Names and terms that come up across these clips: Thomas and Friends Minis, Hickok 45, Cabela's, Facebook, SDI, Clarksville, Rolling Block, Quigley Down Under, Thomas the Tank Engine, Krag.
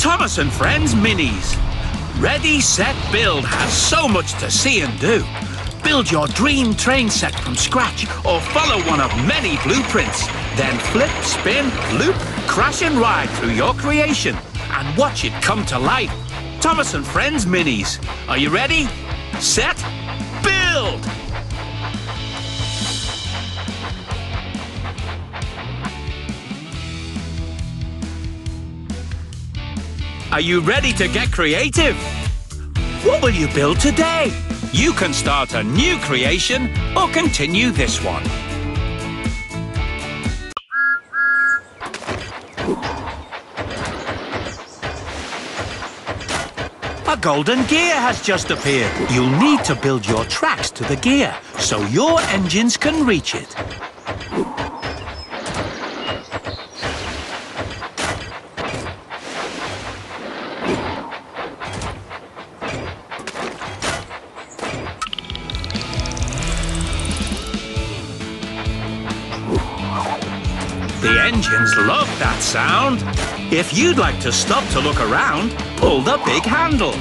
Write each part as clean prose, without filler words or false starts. Thomas and Friends Minis. Ready, Set, Build has so much to see and do. Build your dream train set from scratch or follow one of many blueprints. Then flip, spin, loop, crash and ride through your creation and watch it come to life. Thomas and Friends Minis. Are you ready? Set, build! Are you ready to get creative? What will you build today? You can start a new creation or continue this one. A golden gear has just appeared. You'll need to build your tracks to the gear so your engines can reach it. The engines love that sound. If you'd like to stop to look around, pull the big handle.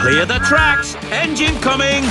Clear the tracks. Engine coming.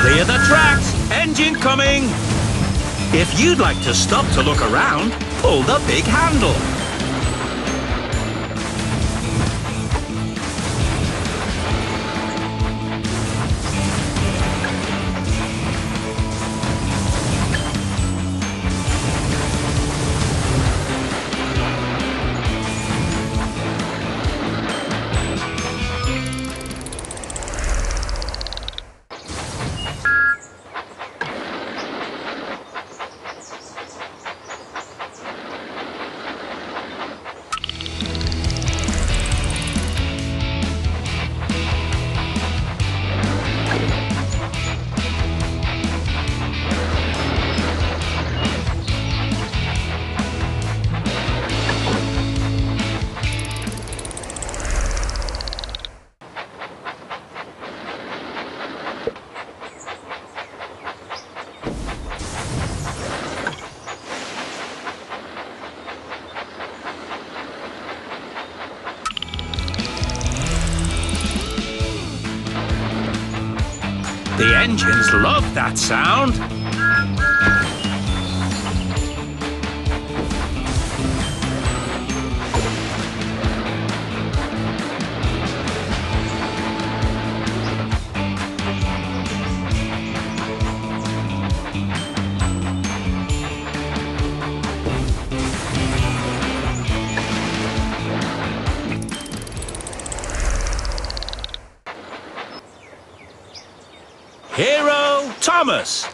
Clear the tracks! Engine coming! If you'd like to stop to look around, pull the big handle. The engines love that sound. Hero Thomas.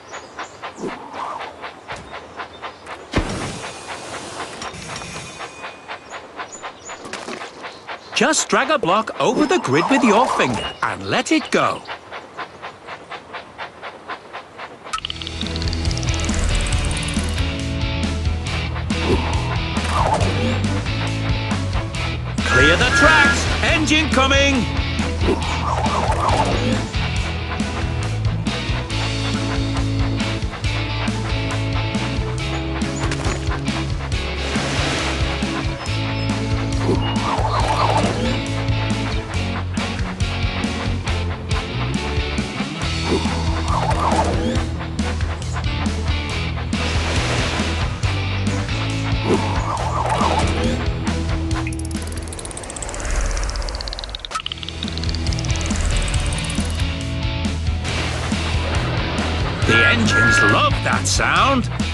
Just drag a block over the grid with your finger and let it go. Clear the tracks. Engine coming. The engines love that sound.